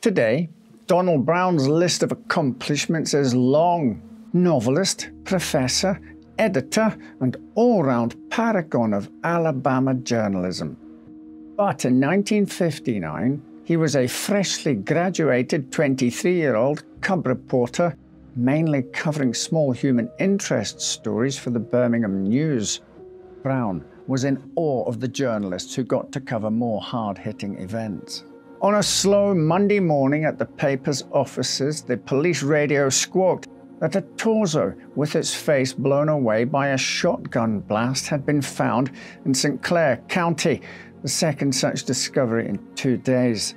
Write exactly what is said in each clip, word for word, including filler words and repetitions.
Today, Donald Brown's list of accomplishments is long. Novelist, professor, editor, and all-round paragon of Alabama journalism. But in nineteen fifty-nine, he was a freshly graduated twenty-three-year-old cub reporter, mainly covering small human interest stories for the Birmingham News. Brown was in awe of the journalists who got to cover more hard-hitting events. On a slow Monday morning at the paper's offices, the police radio squawked that a torso with its face blown away by a shotgun blast had been found in Saint Clair County, the second such discovery in two days.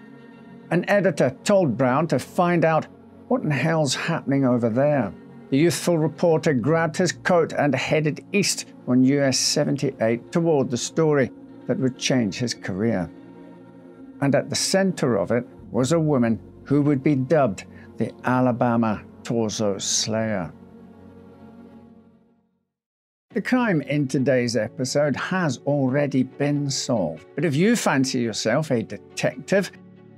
An editor told Brown to find out what in hell's happening over there. The youthful reporter grabbed his coat and headed east on U S seventy-eight toward the story that would change his career. And at the center of it was a woman who would be dubbed the Alabama Torso Slayer. The crime in today's episode has already been solved, but if you fancy yourself a detective,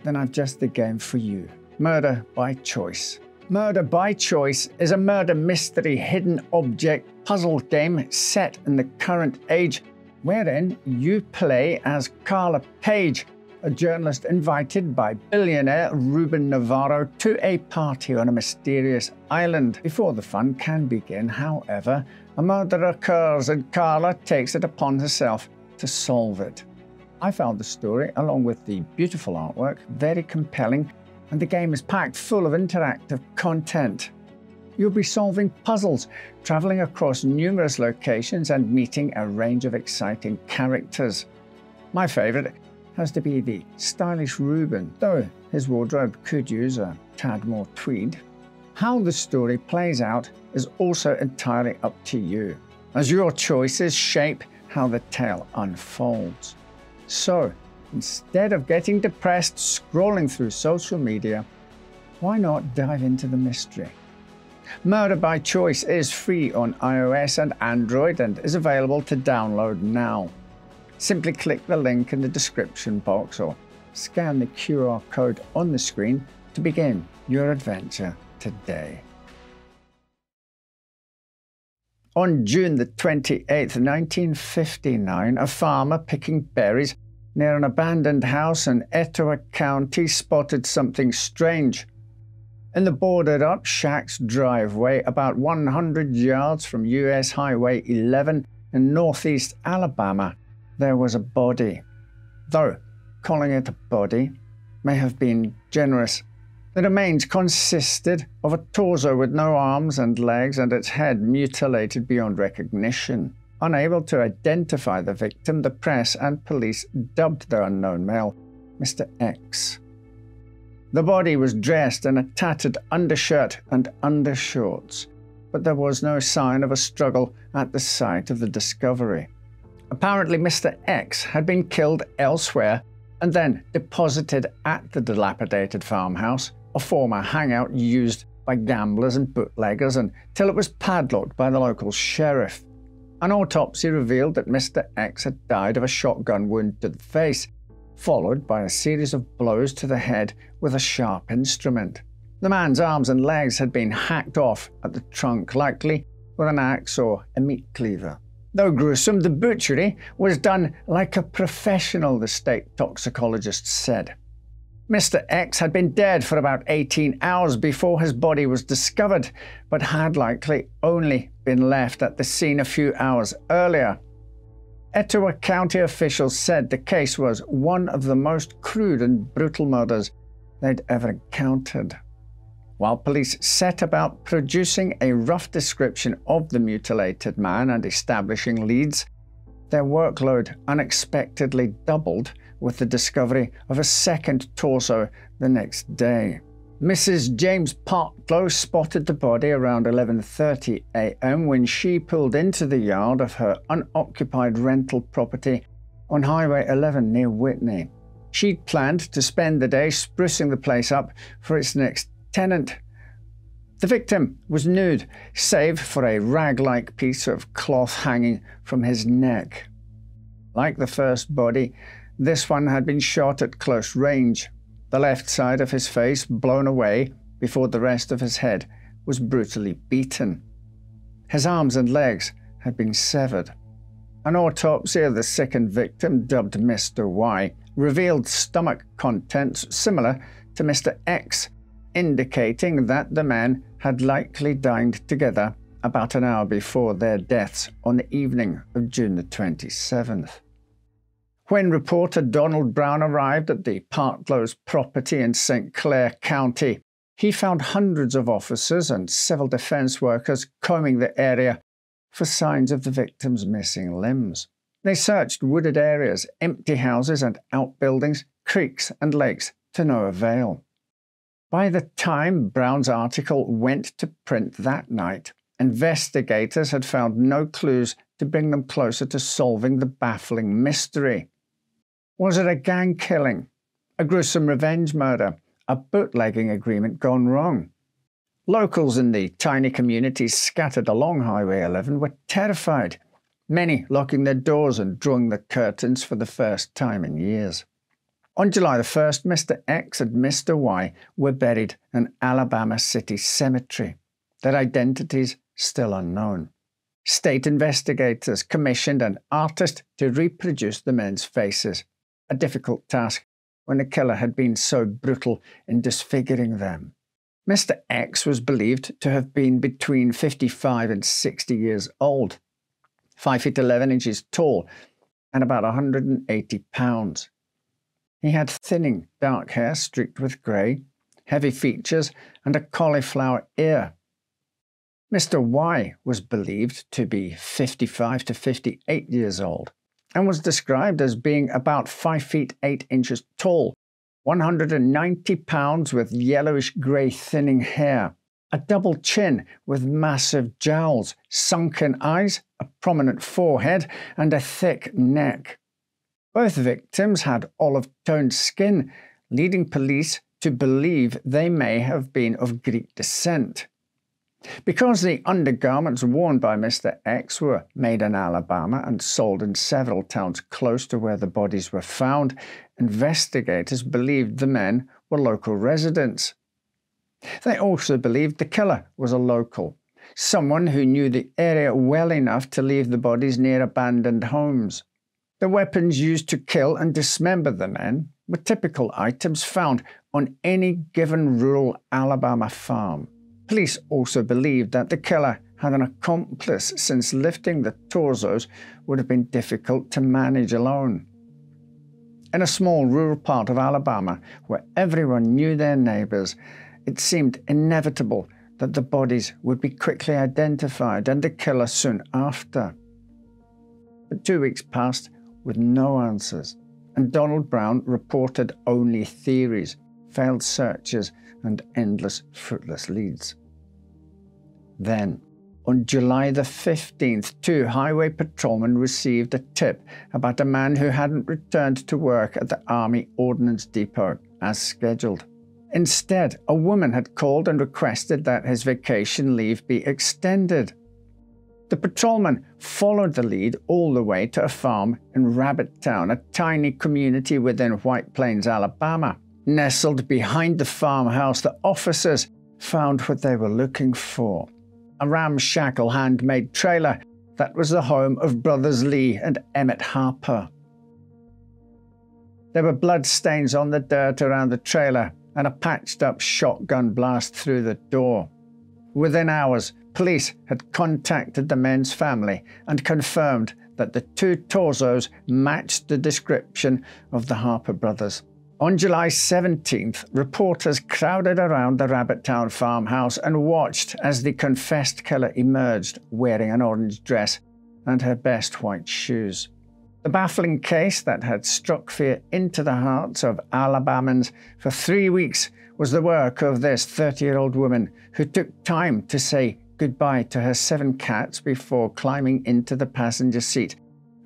then I've just the game for you. Murder by Choice. Murder by Choice is a murder mystery hidden object puzzle game set in the current age, wherein you play as Carla Page, a journalist invited by billionaire Ruben Navarro to a party on a mysterious island. Before the fun can begin, however, a murder occurs and Carla takes it upon herself to solve it. I found the story, along with the beautiful artwork, very compelling, and the game is packed full of interactive content. You'll be solving puzzles, traveling across numerous locations and meeting a range of exciting characters. My favorite has to be the stylish Ruben, though his wardrobe could use a tad more tweed. How the story plays out is also entirely up to you, as your choices shape how the tale unfolds. So, instead of getting depressed scrolling through social media, why not dive into the mystery? Murder by Choice is free on i O S and Android and is available to download now. Simply click the link in the description box or scan the Q R code on the screen to begin your adventure today. On June the twenty-eighth, nineteen fifty-nine, a farmer picking berries near an abandoned house in Etowah County spotted something strange. In the boarded-up shack's driveway, about one hundred yards from U S Highway eleven in northeast Alabama, there was a body, though calling it a body may have been generous. The remains consisted of a torso with no arms and legs and its head mutilated beyond recognition. Unable to identify the victim, the press and police dubbed the unknown male Mister X. The body was dressed in a tattered undershirt and undershorts, but there was no sign of a struggle at the site of the discovery. Apparently, Mister X had been killed elsewhere and then deposited at the dilapidated farmhouse, a former hangout used by gamblers and bootleggers until it was padlocked by the local sheriff. An autopsy revealed that Mister X had died of a shotgun wound to the face, followed by a series of blows to the head with a sharp instrument. The man's arms and legs had been hacked off at the trunk, likely with an axe or a meat cleaver. Though gruesome, the butchery was done like a professional, the state toxicologist said. Mister X had been dead for about eighteen hours before his body was discovered, but had likely only been left at the scene a few hours earlier. Etowah County officials said the case was one of the most crude and brutal murders they'd ever encountered. While police set about producing a rough description of the mutilated man and establishing leads, their workload unexpectedly doubled with the discovery of a second torso the next day. Missus James Parklow spotted the body around eleven thirty a m when she pulled into the yard of her unoccupied rental property on Highway eleven near Whitney. She'd planned to spend the day sprucing the place up for its next tenant. The victim was nude, save for a rag-like piece of cloth hanging from his neck. Like the first body, this one had been shot at close range. The left side of his face blown away before the rest of his head was brutally beaten. His arms and legs had been severed. An autopsy of the second victim, dubbed Mister Y, revealed stomach contents similar to Mister X, indicating that the men had likely dined together about an hour before their deaths on the evening of June the twenty-seventh. When reporter Donald Brown arrived at the Parklow's property in Saint Clair County, he found hundreds of officers and civil defense workers combing the area for signs of the victims' missing limbs. They searched wooded areas, empty houses and outbuildings, creeks and lakes to no avail. By the time Brown's article went to print that night, investigators had found no clues to bring them closer to solving the baffling mystery. Was it a gang killing? A gruesome revenge murder? A bootlegging agreement gone wrong? Locals in the tiny communities scattered along Highway eleven were terrified, many locking their doors and drawing the curtains for the first time in years. On July the first, Mister X and Mister Y were buried in Alabama City Cemetery, their identities still unknown. State investigators commissioned an artist to reproduce the men's faces, a difficult task when the killer had been so brutal in disfiguring them. Mister X was believed to have been between fifty-five and sixty years old, five feet eleven inches tall and about one hundred eighty pounds. He had thinning dark hair streaked with grey, heavy features and a cauliflower ear. Mister Y was believed to be fifty-five to fifty-eight years old and was described as being about five feet eight inches tall, one hundred ninety pounds with yellowish-grey thinning hair, a double chin with massive jowls, sunken eyes, a prominent forehead and a thick neck. Both victims had olive-toned skin, leading police to believe they may have been of Greek descent. Because the undergarments worn by Mister X were made in Alabama and sold in several towns close to where the bodies were found, investigators believed the men were local residents. They also believed the killer was a local, someone who knew the area well enough to leave the bodies near abandoned homes. The weapons used to kill and dismember the men were typical items found on any given rural Alabama farm. Police also believed that the killer had an accomplice, since lifting the torsos would have been difficult to manage alone. In a small rural part of Alabama, where everyone knew their neighbors, it seemed inevitable that the bodies would be quickly identified and the killer soon after. But two weeks passed with no answers, and Donald Brown reported only theories, failed searches and endless fruitless leads. Then, on July the fifteenth, two highway patrolmen received a tip about a man who hadn't returned to work at the Army Ordnance Depot as scheduled. Instead, a woman had called and requested that his vacation leave be extended. The patrolman followed the lead all the way to a farm in Rabbit Town, a tiny community within White Plains, Alabama. Nestled behind the farmhouse, the officers found what they were looking for: a ramshackle handmade trailer that was the home of brothers Lee and Emmett Harper. There were bloodstains on the dirt around the trailer and a patched-up shotgun blast through the door. Within hours, police had contacted the men's family and confirmed that the two torsos matched the description of the Harper brothers. On July seventeenth, reporters crowded around the Rabbit Town farmhouse and watched as the confessed killer emerged, wearing an orange dress and her best white shoes. The baffling case that had struck fear into the hearts of Alabamans for three weeks was the work of this thirty-year-old woman who took time to say goodbye to her seven cats before climbing into the passenger seat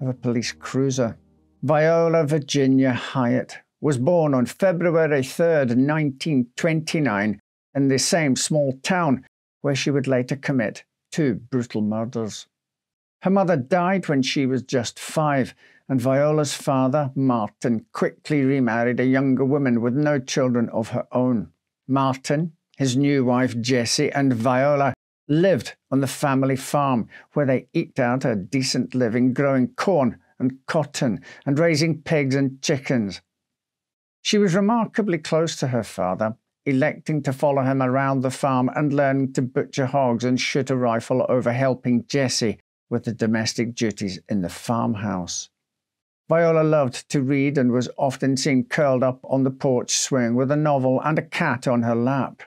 of a police cruiser. Viola Virginia Hyatt was born on February third, nineteen twenty-nine, in the same small town where she would later commit two brutal murders. Her mother died when she was just five, and Viola's father, Martin, quickly remarried a younger woman with no children of her own. Martin, his new wife Jessie, and Viola lived on the family farm, where they eked out a decent living growing corn and cotton and raising pigs and chickens. She was remarkably close to her father, electing to follow him around the farm and learning to butcher hogs and shoot a rifle over helping Jessie with the domestic duties in the farmhouse. Viola loved to read and was often seen curled up on the porch swing with a novel and a cat on her lap.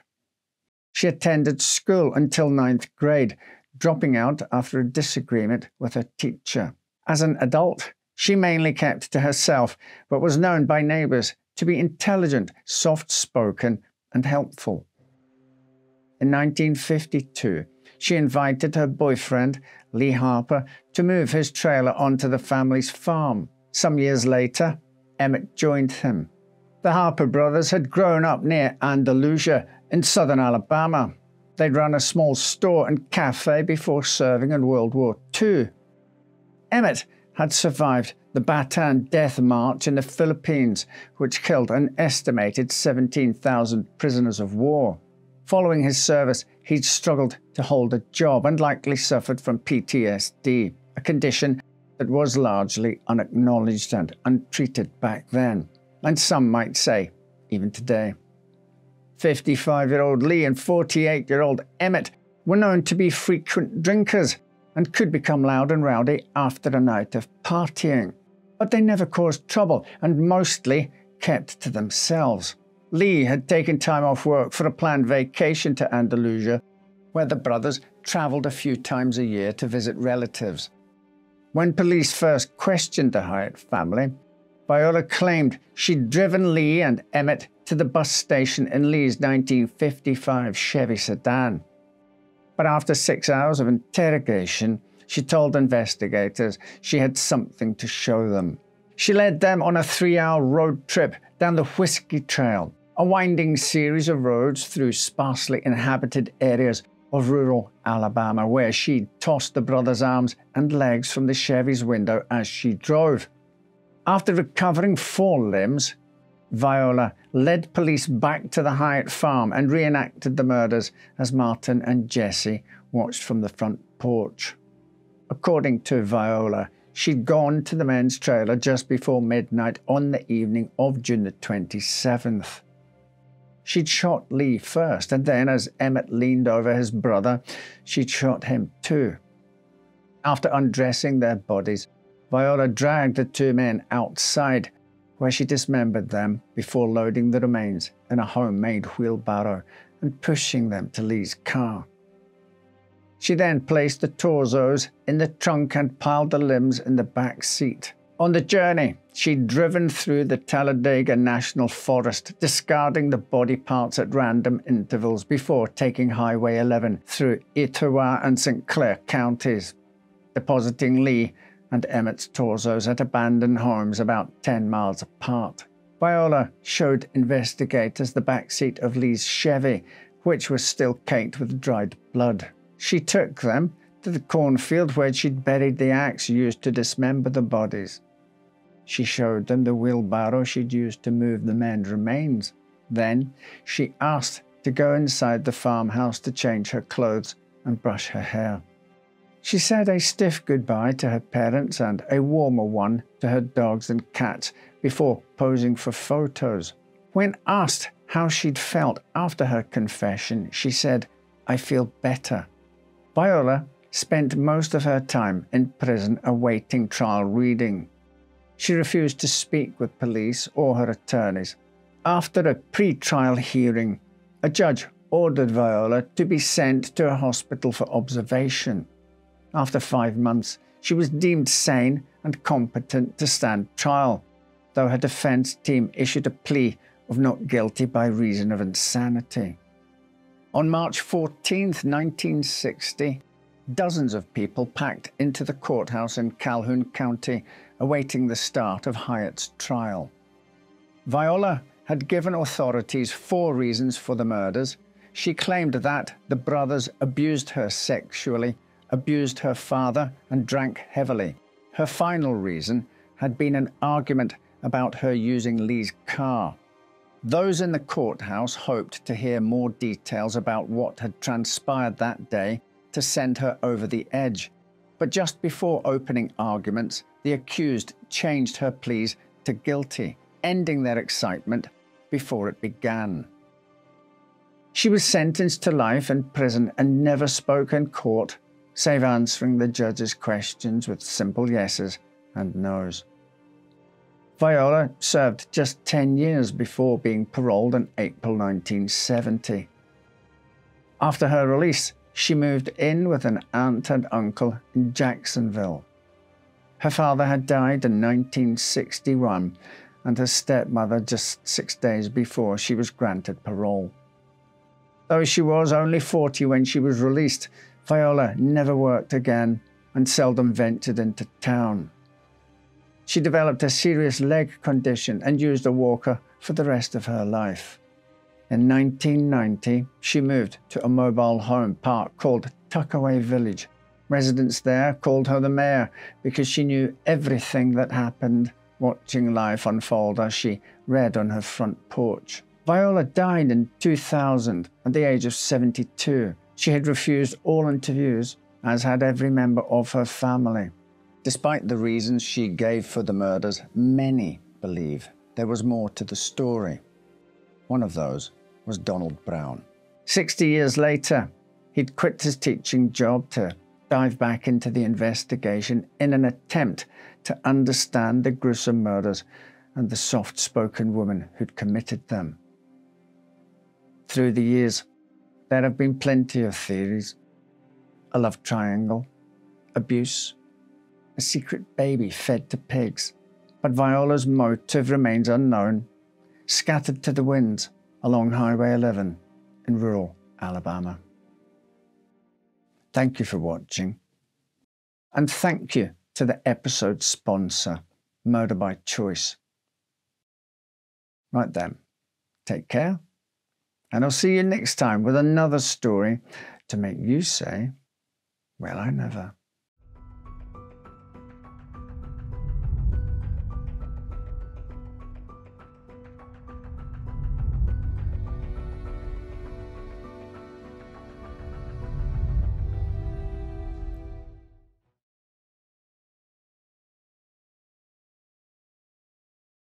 She attended school until ninth grade, dropping out after a disagreement with her teacher. As an adult, she mainly kept to herself, but was known by neighbours to be intelligent, soft-spoken and helpful. In nineteen fifty-two, she invited her boyfriend, Lee Harper, to move his trailer onto the family's farm. Some years later, Emmett joined him. The Harper brothers had grown up near Andalusia in southern Alabama. They'd run a small store and cafe before serving in World War Two. Emmett had survived the Bataan Death March in the Philippines, which killed an estimated seventeen thousand prisoners of war. Following his service, he'd struggled to hold a job and likely suffered from P T S D, a condition that was largely unacknowledged and untreated back then, and some might say, even today. fifty-five-year-old Lee and forty-eight-year-old Emmett were known to be frequent drinkers and could become loud and rowdy after a night of partying. But they never caused trouble and mostly kept to themselves. Lee had taken time off work for a planned vacation to Andalusia, where the brothers travelled a few times a year to visit relatives. When police first questioned the Hyatt family, Viola claimed she'd driven Lee and Emmett to the bus station in Lee's nineteen fifty-five Chevy sedan. But after six hours of interrogation, she told investigators she had something to show them. She led them on a three-hour road trip down the Whiskey Trail, a winding series of roads through sparsely inhabited areas of rural Alabama, where she tossed the brothers' arms and legs from the Chevy's window as she drove. After recovering four limbs, Viola led police back to the Hyatt farm and reenacted the murders as Martin and Jessie watched from the front porch. According to Viola, she'd gone to the men's trailer just before midnight on the evening of June the twenty-seventh. She'd shot Lee first, and then as Emmett leaned over his brother, she'd shot him too. After undressing their bodies, Viola dragged the two men outside, where she dismembered them before loading the remains in a homemade wheelbarrow and pushing them to Lee's car. She then placed the torsos in the trunk and piled the limbs in the back seat. On the journey, she'd driven through the Talladega National Forest, discarding the body parts at random intervals before taking Highway eleven through Etowah and Saint Clair counties, depositing Lee and Emmett's torsos at abandoned homes about ten miles apart. Viola showed investigators the backseat of Lee's Chevy, which was still caked with dried blood. She took them to the cornfield where she'd buried the axe used to dismember the bodies. She showed them the wheelbarrow she'd used to move the men's remains. Then she asked to go inside the farmhouse to change her clothes and brush her hair. She said a stiff goodbye to her parents and a warmer one to her dogs and cats before posing for photos. When asked how she'd felt after her confession, she said, "I feel better." Viola spent most of her time in prison awaiting trial reading. She refused to speak with police or her attorneys. After a pre-trial hearing, a judge ordered Viola to be sent to a hospital for observation. After five months, she was deemed sane and competent to stand trial, though her defense team issued a plea of not guilty by reason of insanity. On March fourteenth, nineteen sixty, dozens of people packed into the courthouse in Calhoun County, awaiting the start of Hyatt's trial. Viola had given authorities four reasons for the murders. She claimed that the brothers abused her sexually, abused her father and drank heavily. Her final reason had been an argument about her using Lee's car. Those in the courthouse hoped to hear more details about what had transpired that day to send her over the edge. But just before opening arguments, the accused changed her pleas to guilty, ending their excitement before it began. She was sentenced to life in prison and never spoke in court, save answering the judge's questions with simple yeses and nos. Viola served just ten years before being paroled in April nineteen seventy. After her release, she moved in with an aunt and uncle in Jacksonville. Her father had died in nineteen sixty-one, and her stepmother just six days before she was granted parole. Though she was only forty when she was released, Viola never worked again and seldom ventured into town. She developed a serious leg condition and used a walker for the rest of her life. In nineteen ninety, she moved to a mobile home park called Tuckaway Village. Residents there called her the mayor because she knew everything that happened, watching life unfold as she read on her front porch. Viola died in two thousand at the age of seventy-two. She had refused all interviews, as had every member of her family. Despite the reasons she gave for the murders, many believe there was more to the story. One of those was Donald Brown. sixty years later, he'd quit his teaching job to dive back into the investigation in an attempt to understand the gruesome murders and the soft-spoken woman who'd committed them. Through the years, there have been plenty of theories. A love triangle, abuse, a secret baby fed to pigs, but Viola's motive remains unknown, scattered to the winds along Highway eleven in rural Alabama. Thank you for watching, and thank you to the episode sponsor, Murder by Choice. Right then, take care, and I'll see you next time with another story to make you say, well, I never.